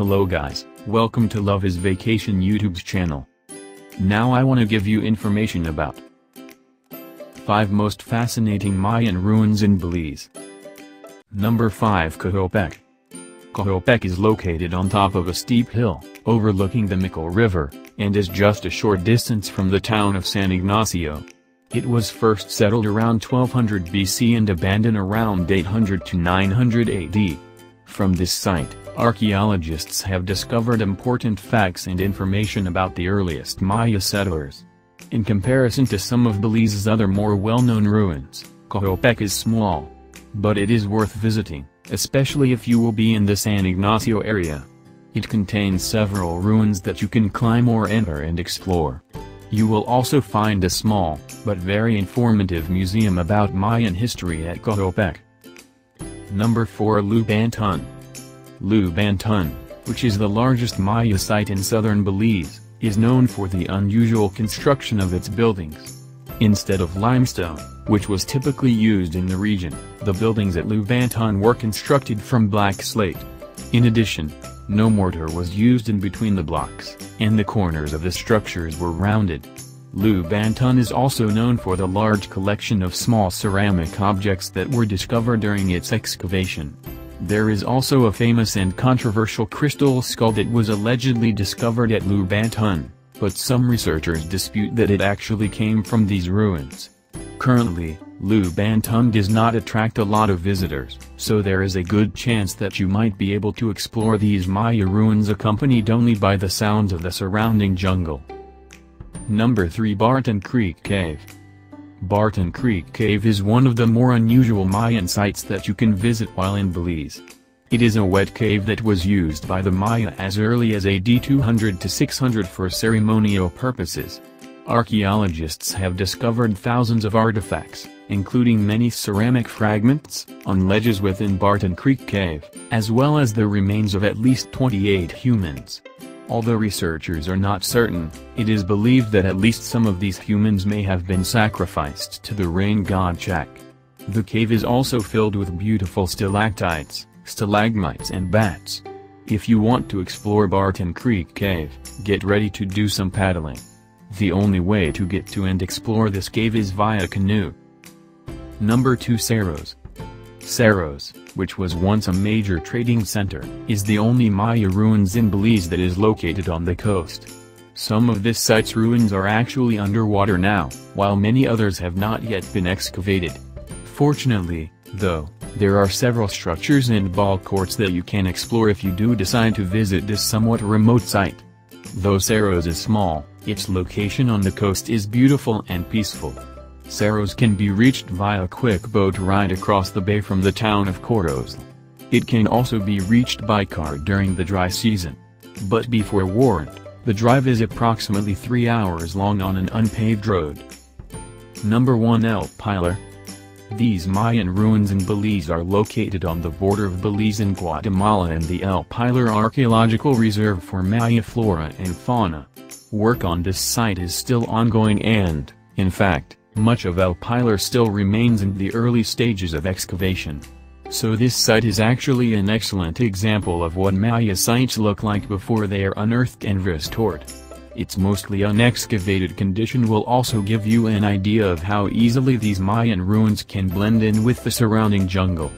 Hello guys, welcome to Love is Vacation YouTube's channel. Now I wanna give you information about 5 most fascinating Mayan ruins in Belize. Number 5, Cahal Pech. Cahal Pech is located on top of a steep hill, overlooking the Mico River, and is just a short distance from the town of San Ignacio. It was first settled around 1200 BC and abandoned around 800 to 900 AD. From this site, archaeologists have discovered important facts and information about the earliest Maya settlers. In comparison to some of Belize's other more well-known ruins, Cahal Pech is small. But it is worth visiting, especially if you will be in the San Ignacio area. It contains several ruins that you can climb or enter and explore. You will also find a small, but very informative museum about Mayan history at Cahal Pech. Number 4, Lubaantun. Lubaantun, which is the largest Maya site in southern Belize, is known for the unusual construction of its buildings. Instead of limestone, which was typically used in the region, the buildings at Lubaantun were constructed from black slate. In addition, no mortar was used in between the blocks, and the corners of the structures were rounded. Lubaantun is also known for the large collection of small ceramic objects that were discovered during its excavation. There is also a famous and controversial crystal skull that was allegedly discovered at Lubaantun, but some researchers dispute that it actually came from these ruins. Currently, Lubaantun does not attract a lot of visitors, so there is a good chance that you might be able to explore these Maya ruins accompanied only by the sounds of the surrounding jungle. Number 3, Barton Creek Cave. Barton Creek Cave is one of the more unusual Mayan sites that you can visit while in Belize. It is a wet cave that was used by the Maya as early as AD 200 to 600 for ceremonial purposes. Archaeologists have discovered thousands of artifacts, including many ceramic fragments, on ledges within Barton Creek Cave, as well as the remains of at least 28 humans. Although researchers are not certain, it is believed that at least some of these humans may have been sacrificed to the rain god Chak. The cave is also filled with beautiful stalactites, stalagmites and bats. If you want to explore Barton Creek Cave, get ready to do some paddling. The only way to get to and explore this cave is via canoe. Number 2, Cerros. Cerros, which was once a major trading center, is the only Maya ruins in Belize that is located on the coast. Some of this site's ruins are actually underwater now, while many others have not yet been excavated. Fortunately, though, there are several structures and ball courts that you can explore if you do decide to visit this somewhat remote site. Though Cerros is small, its location on the coast is beautiful and peaceful. Cerros can be reached via a quick boat ride across the bay from the town of Corozal. It can also be reached by car during the dry season. But be forewarned, the drive is approximately 3 hours long on an unpaved road. Number 1, El Pilar. These Mayan ruins in Belize are located on the border of Belize and Guatemala in the El Pilar Archaeological Reserve for Maya flora and fauna. Work on this site is still ongoing and, in fact, much of El Pilar still remains in the early stages of excavation. So this site is actually an excellent example of what Maya sites look like before they are unearthed and restored. Its mostly unexcavated condition will also give you an idea of how easily these Mayan ruins can blend in with the surrounding jungle.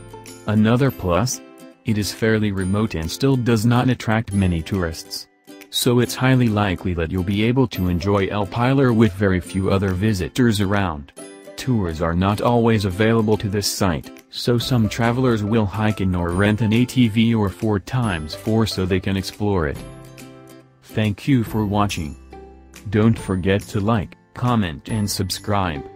Another plus? It is fairly remote and still does not attract many tourists. So it's highly likely that you'll be able to enjoy El Pilar with very few other visitors around. Tours are not always available to this site, so some travelers will hike in or rent an ATV or 4x4 so they can explore it. Thank you for watching. Don't forget to like, comment and subscribe.